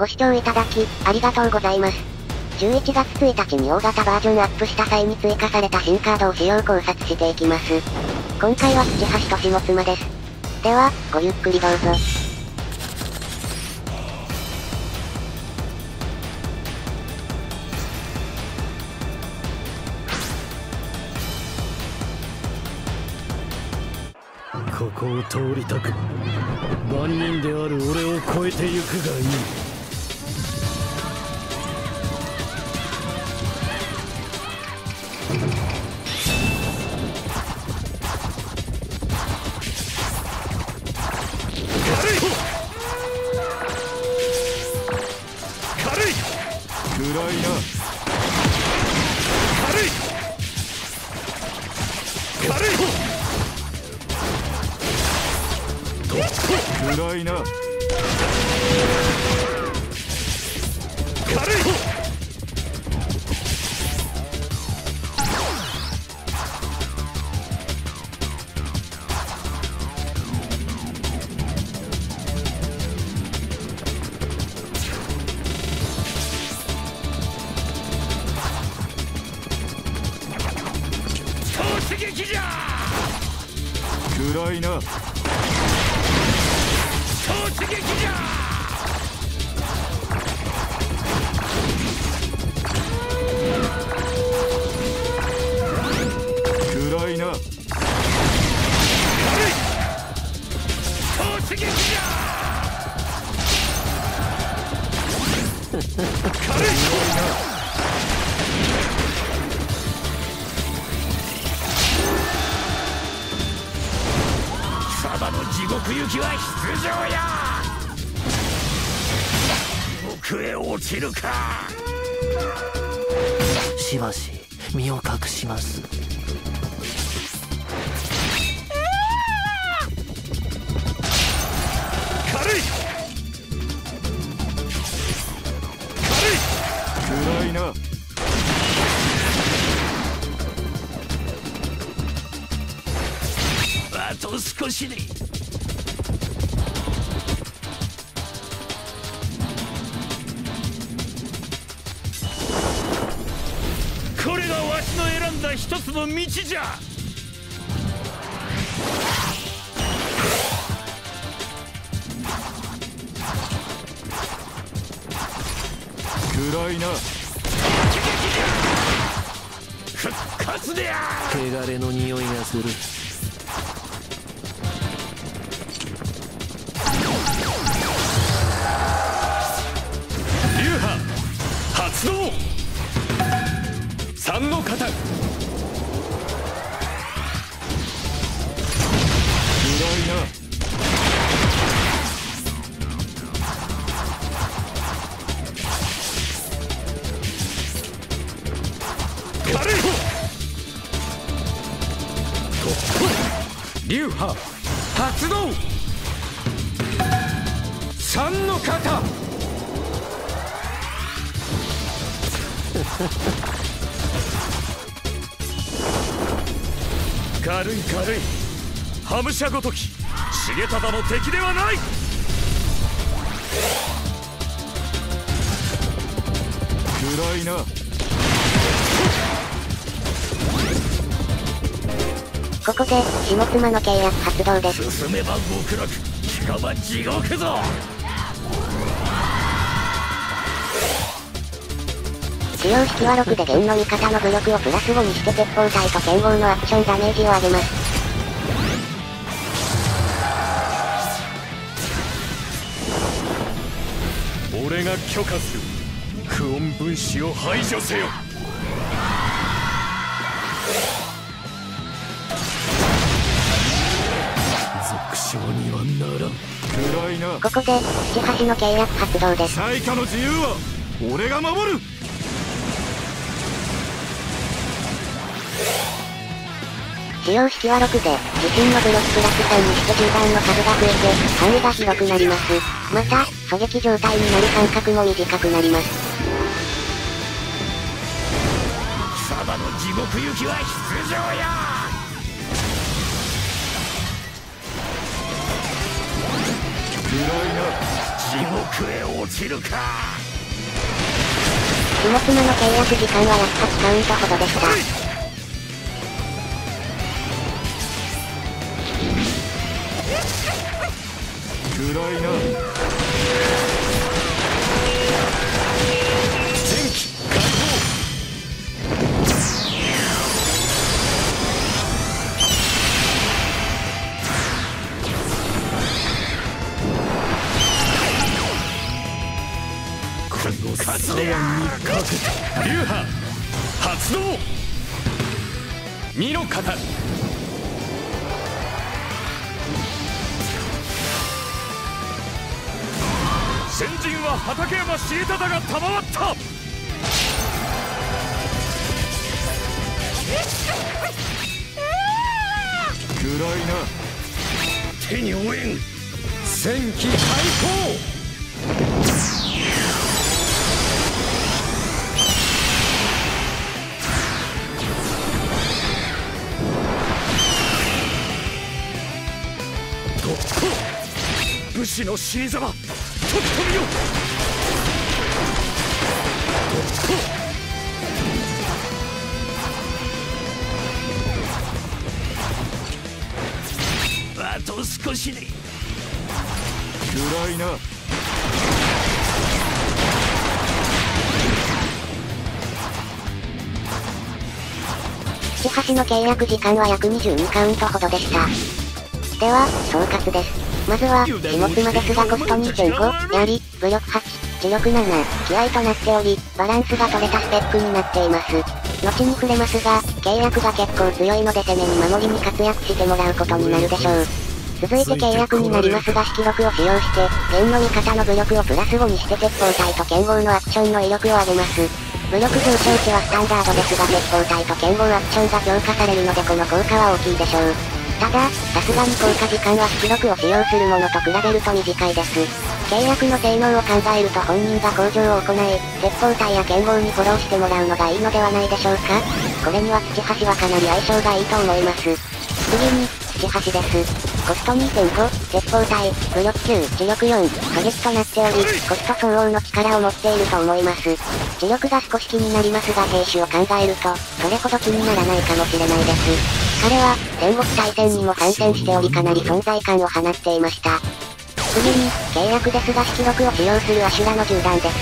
ご視聴いただき、ありがとうございます。11月1日に大型バージョンアップした際に追加された新カードを使用考察していきます。今回は土橋歳の妻です。では、ごゆっくりどうぞ。ここを通りたく、万人である俺を超えてゆくがいい。軽い軽い暗いな。軽い軽い暗いな。軽い突撃じゃ。暗いな。突撃じゃ。暗いな。突撃じゃ。軽いな。地獄行きは必定や。奥へ落ちるか。しばし身を隠します。軽い軽い暗いな。あと少しで。一つの道じゃ。暗いな。復活でや。汚れの匂いがする。流派発動。3の型。流派発動。3の型。軽い軽いハムシャごとき、重忠の敵ではない。暗いな。ここで、下妻の契約発動です。進めば極楽、聞かば地獄ぞ。使用式は6で弦の味方の武力をプラス5にして鉄砲隊と剣豪のアクションダメージを上げます。俺が許可する。クオン分子を排除せよ。ここで土橋の契約発動です。最下の自由は俺が守る。使用式は6で自身の武力プラス3にして銃弾の数が増えて範囲が広くなります。また狙撃状態になり間隔も短くなります。サバの地獄行きは必定や。暗いな。獄へ落ちるか。雲爪の契約時間は落下時間以下ほどでした。暗いな。天気開放。この活動にかけて流派発動。身の型先人は畠山重忠が賜った。暗いな。手に応援。戦機開放。武士の死にざまとっとみよ。あと少しで。暗いな。橋の契約時間は約22カウントほどでした。では総括です。まずは、下妻ですがコスト 2.5 であり、武力8、磁力7、気合となっており、バランスが取れたスペックになっています。後に触れますが、契約が結構強いので攻めに守りに活躍してもらうことになるでしょう。続いて契約になりますが、色力を使用して、剣の味方の武力をプラス5にして鉄砲隊と剣豪のアクションの威力を上げます。武力上昇値はスタンダードですが、鉄砲隊と剣豪アクションが強化されるのでこの効果は大きいでしょう。ただ、さすがに効果時間は出力を使用するものと比べると短いです。契約の性能を考えると本人が向上を行い、鉄砲隊や剣豪にフォローしてもらうのがいいのではないでしょうか。これには土橋はかなり相性がいいと思います。次に、土橋です。コスト 2.5、鉄砲隊、武力9、磁力4、過激となっており、コスト相応の力を持っていると思います。磁力が少し気になりますが兵種を考えると、それほど気にならないかもしれないです。彼は、戦国大戦にも参戦しておりかなり存在感を放っていました。次に、契約ですが色力を使用する阿修羅の銃弾です。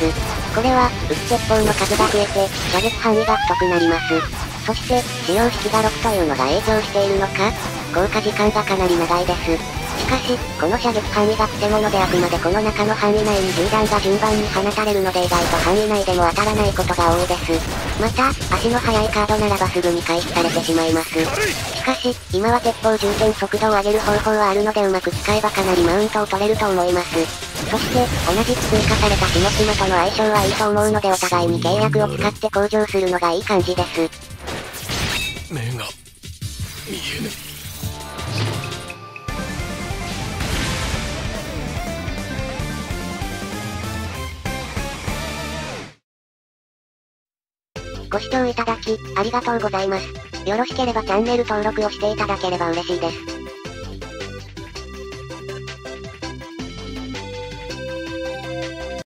これは、撃つ鉄砲の数が増えて、射撃範囲が太くなります。そして、使用式が6というのが影響しているのか、効果時間がかなり長いです。しかし、この射撃範囲がくせ者であくまでこの中の範囲内に銃弾が順番に放たれるので意外と範囲内でも当たらないことが多いです。また、足の速いカードならばすぐに回避されてしまいます。しかし、今は鉄砲重点速度を上げる方法はあるのでうまく使えばかなりマウントを取れると思います。そして、同じく追加された下妻との相性はいいと思うのでお互いに契約を使って向上するのがいい感じです。目が、見えぬ。ご視聴いただき、ありがとうございます。よろしければチャンネル登録をしていただければ嬉しいです。